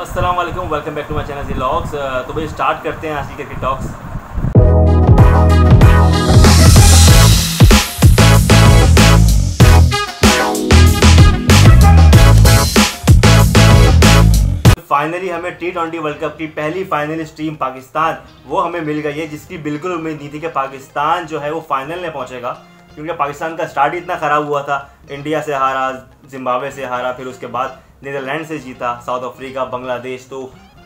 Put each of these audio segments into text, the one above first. अस्सलाम वालेकुम, welcome back to my channel vlogs. तो भाई स्टार्ट करते हैं आज की क्रिकेट टॉक्स। फाइनली हमें T20 वर्ल्ड कप की पहली फाइनलिस्ट टीम पाकिस्तान वो हमें मिल गई है, जिसकी बिल्कुल उम्मीद नहीं थी कि पाकिस्तान जो है वो फाइनल में पहुंचेगा, क्योंकि पाकिस्तान का स्टार्ट ही इतना ख़राब हुआ था। इंडिया से हारा, जिम्बाब्वे से हारा, फिर उसके बाद नीदरलैंड से जीता, साउथ अफ्रीका, बांग्लादेश। तो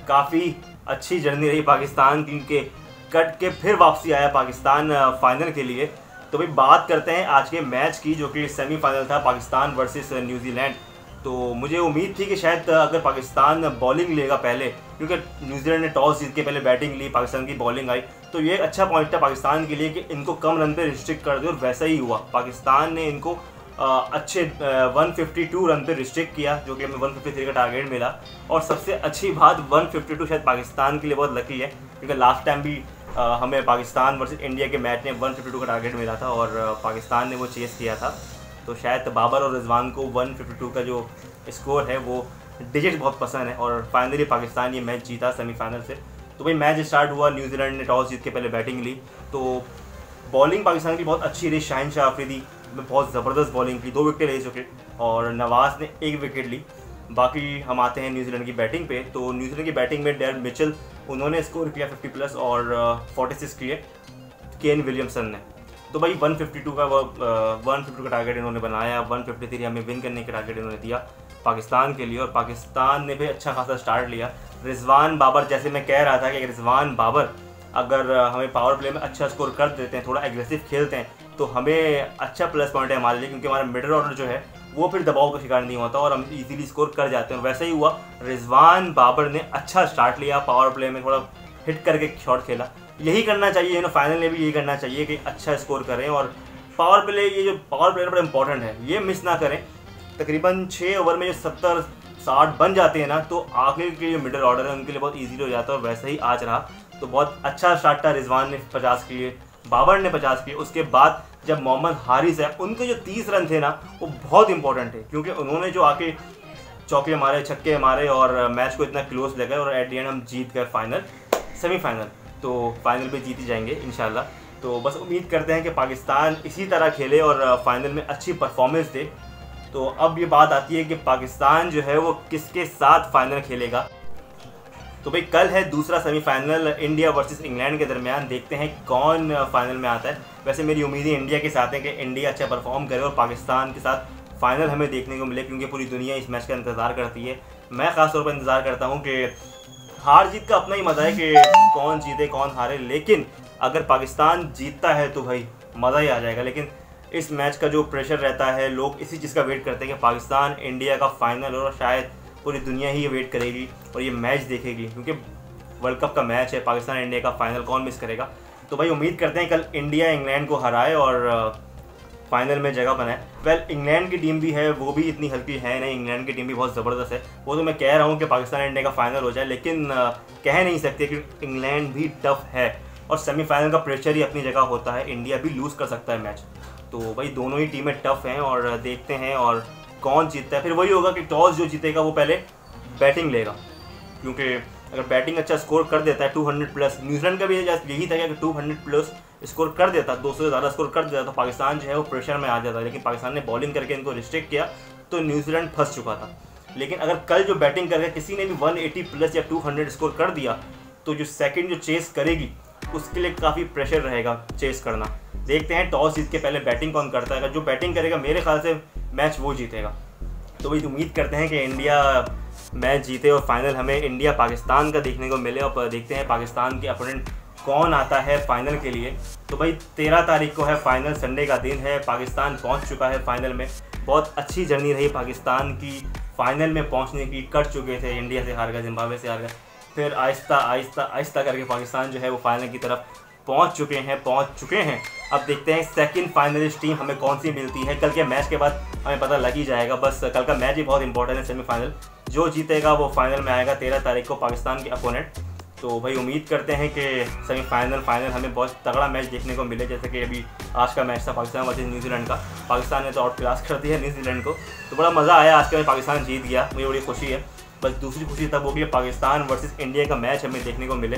काफ़ी अच्छी जर्नी रही पाकिस्तान टीम के, कट के फिर वापसी आया पाकिस्तान फाइनल के लिए। तो भाई बात करते हैं आज के मैच की, जो कि सेमीफाइनल था पाकिस्तान वर्सेस न्यूजीलैंड। तो मुझे उम्मीद थी कि शायद अगर पाकिस्तान बॉलिंग लेगा पहले, क्योंकि न्यूजीलैंड ने टॉस जीत के पहले बैटिंग ली, पाकिस्तान की बॉलिंग आई, तो ये अच्छा पॉइंट था पाकिस्तान के लिए कि इनको कम रन पे रिस्ट्रिक्ट कर दो, और वैसा ही हुआ। पाकिस्तान ने इनको अच्छे 152 रन पे रिस्ट्रिक्ट किया, जो कि हमें 153 का टारगेट मिला। और सबसे अच्छी बात 152 शायद पाकिस्तान के लिए बहुत लकी है, क्योंकि लास्ट टाइम भी हमें पाकिस्तान वर्सेस इंडिया के मैच में 152 का टारगेट मिला था और पाकिस्तान ने वो चेस किया था। तो शायद बाबर और रिजवान को 152 का जो स्कोर है वो डिजिट बहुत पसंद है, और फाइनली पाकिस्तान ये मैच जीता सेमीफाइनल से। तो भाई मैच स्टार्ट हुआ, न्यूजीलैंड ने टॉस जीत के पहले बैटिंग ली, तो बॉलिंग पाकिस्तान की बहुत अच्छी रही। शाहीन शाह अफरीदी में बहुत ज़बरदस्त बॉलिंग की, 2 विकेट ले चुके, और नवाज़ ने 1 विकेट ली। बाकी हम आते हैं न्यूजीलैंड की बैटिंग पे। तो न्यूजीलैंड की बैटिंग में डेवन मिचेल, उन्होंने स्कोर किया 50+ और 46 किए केन विलियमसन ने। तो भाई 152 का टारगेट इन्होंने बनाया, 153 हमें विन करने का टारगेट इन्होंने दिया पाकिस्तान के लिए, और पाकिस्तान ने भी अच्छा खासा स्टार्ट लिया। रिजवान बाबर, जैसे मैं कह रहा था कि रिजवान बाबर अगर हमें पावर प्ले में अच्छा स्कोर कर देते हैं, थोड़ा एग्रेसिव खेलते हैं, तो हमें अच्छा प्लस पॉइंट है हमारे लिए, क्योंकि हमारा मिडिल ऑर्डर जो है वो फिर दबाव का शिकार नहीं होता और हम इजीली स्कोर कर जाते हैं। वैसा ही हुआ, रिजवान बाबर ने अच्छा स्टार्ट लिया, पावर प्ले में थोड़ा हिट करके शॉट खेला। यही करना चाहिए इन्हें, फाइनल में भी यही करना चाहिए कि अच्छा स्कोर करें, और पावर प्ले, ये जो पावर प्ले बड़ा इंपॉर्टेंट है, ये मिस ना करें। तकरीबन 6 ओवर में जो 70-60 बन जाते हैं ना, तो आखिर के जो मिडिल ऑर्डर है उनके लिए बहुत ईजी हो जाता है, और वैसा ही आज रहा। तो बहुत अच्छा स्टार्ट था, रिजवान ने 50 किए, बाबर ने 50 किए। उसके बाद जब मोहम्मद हारिस है, उनके जो 30 रन थे ना, वो बहुत इंपॉर्टेंट थे, क्योंकि उन्होंने जो आके चौके मारे, छक्के मारे, और मैच को इतना क्लोज लगा, और एट दी एंड हम जीत गए फाइनल, सेमीफाइनल। तो फाइनल भी जीत ही जाएंगे इंशाल्लाह। तो बस उम्मीद करते हैं कि पाकिस्तान इसी तरह खेले और फाइनल में अच्छी परफॉर्मेंस दे। तो अब ये बात आती है कि पाकिस्तान जो है वो किसके साथ फाइनल खेलेगा। तो भाई कल है दूसरा सेमीफाइनल इंडिया वर्सेस इंग्लैंड के दरमियान, देखते हैं कौन फाइनल में आता है। वैसे मेरी उम्मीदें इंडिया के साथ हैं कि इंडिया अच्छा परफॉर्म करे और पाकिस्तान के साथ फाइनल हमें देखने को मिले, क्योंकि पूरी दुनिया इस मैच का इंतज़ार करती है। मैं ख़ास तौर पर इंतज़ार करता हूँ कि हार जीत का अपना ही मज़ा है कि कौन जीते कौन हारे, लेकिन अगर पाकिस्तान जीतता है तो भाई मज़ा ही आ जाएगा। लेकिन इस मैच का जो प्रेशर रहता है, लोग इसी चीज़ का वेट करते हैं कि पाकिस्तान इंडिया का फाइनल, और शायद पूरी दुनिया ही ये वेट करेगी और ये मैच देखेगी, क्योंकि वर्ल्ड कप का मैच है पाकिस्तान इंडिया का, फाइनल कौन मिस करेगा। तो भाई उम्मीद करते हैं कल इंडिया इंग्लैंड को हराए और फाइनल में जगह बनाए। वेल, इंग्लैंड की टीम भी है, वो भी इतनी हल्की है नहीं, इंग्लैंड की टीम भी बहुत ज़बरदस्त है। वो तो मैं कह रहा हूँ कि पाकिस्तान इंडिया का फाइनल हो जाए, लेकिन कह नहीं सकते कि इंग्लैंड भी टफ है, और सेमीफाइनल का प्रेशर ही अपनी जगह होता है, इंडिया भी लूज़ कर सकता है मैच। तो भाई दोनों ही टीमें टफ हैं, और देखते हैं और कौन जीतता है। फिर वही होगा कि टॉस जो जीतेगा वो पहले बैटिंग लेगा, क्योंकि अगर बैटिंग अच्छा स्कोर कर देता है 200+, न्यूजीलैंड का भी यही था कि 200+ स्कोर कर देता, 200 से ज़्यादा स्कोर कर देता, तो पाकिस्तान जो है वो प्रेशर में आ जाता। लेकिन पाकिस्तान ने बॉलिंग करके इनको रिस्ट्रिक्ट किया, तो न्यूजीलैंड फंस चुका था। लेकिन अगर कल जो बैटिंग करके किसी ने भी 180+ या 200 स्कोर कर दिया, तो जो सेकेंड जो चेस करेगी उसके लिए काफ़ी प्रेशर रहेगा चेस करना। देखते हैं टॉस जीत के पहले बैटिंग कौन करता है, अगर जो बैटिंग करेगा मेरे ख्याल से मैच वो जीतेगा। तो वही उम्मीद करते हैं कि इंडिया मैच जीते और फाइनल हमें इंडिया पाकिस्तान का देखने को मिले, और देखते हैं पाकिस्तान के अपोनेंट कौन आता है फाइनल के लिए। तो भाई 13 तारीख को है फाइनल, संडे का दिन है, पाकिस्तान पहुंच चुका है फाइनल में। बहुत अच्छी जर्नी रही पाकिस्तान की फाइनल में पहुंचने की, कट चुके थे, इंडिया से हार गए, जिम्बाब्वे से हार गए, फिर आहिस्ता आहिस्ता आहिस्ता करके पाकिस्तान जो है वो फाइनल की तरफ पहुंच चुके हैं। अब देखते हैं सेकंड फाइनलिस्ट टीम हमें कौन सी मिलती है। कल के मैच के बाद हमें पता लग ही जाएगा, बस कल का मैच ही बहुत इंपॉर्टेंट है। सेमीफाइनल जो जीतेगा वो फाइनल में आएगा 13 तारीख को, पाकिस्तान के अपोनेंट। तो भाई उम्मीद करते हैं कि सेमीफाइनल फाइनल हमें बहुत तगड़ा मैच देखने को मिले, जैसे कि अभी आज का मैच था पाकिस्तान वर्सेज न्यूजीलैंड का। पाकिस्तान ने तो आउट क्लास कर दी है न्यूजीलैंड को, तो बड़ा मज़ा आया आज का, पाकिस्तान जीत गया, मुझे बड़ी खुशी है। बस दूसरी खुशी तब होगी पाकिस्तान वर्सेस इंडिया का मैच हमें देखने को मिले।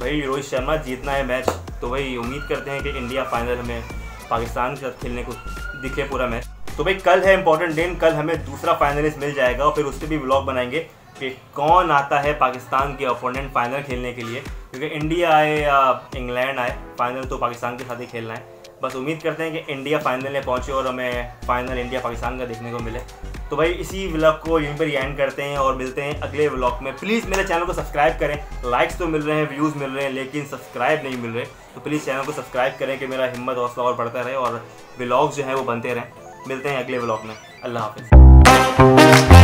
भाई रोहित शर्मा जीतना है मैच, तो भाई उम्मीद करते हैं कि इंडिया फाइनल हमें पाकिस्तान के साथ खेलने को दिखे पूरा मैच। तो भाई कल है इंपॉर्टेंट दिन, कल हमें दूसरा फाइनलिस्ट मिल जाएगा और फिर उस पर भी व्लॉग बनाएंगे कि कौन आता है पाकिस्तान के ओपोनेंट फाइनल खेलने के लिए, क्योंकि इंडिया आए या इंग्लैंड आए फाइनल तो पाकिस्तान के साथ ही खेलना है। बस उम्मीद करते हैं कि इंडिया फाइनल में पहुंचे और हमें फाइनल इंडिया पाकिस्तान का देखने को मिले। तो भाई इसी व्लॉग को यहीं पर एंड करते हैं और मिलते हैं अगले व्लॉग में। प्लीज़ मेरे चैनल को सब्सक्राइब करें, लाइक्स तो मिल रहे हैं, व्यूज़ मिल रहे हैं, लेकिन सब्सक्राइब नहीं मिल रहे, तो प्लीज़ चैनल को सब्सक्राइब करें कि मेरा हिम्मत हौसला और बढ़ता रहे और व्लॉग जो है वो बनते रहें। मिलते हैं अगले व्लॉग में, अल्लाह हाफिज़।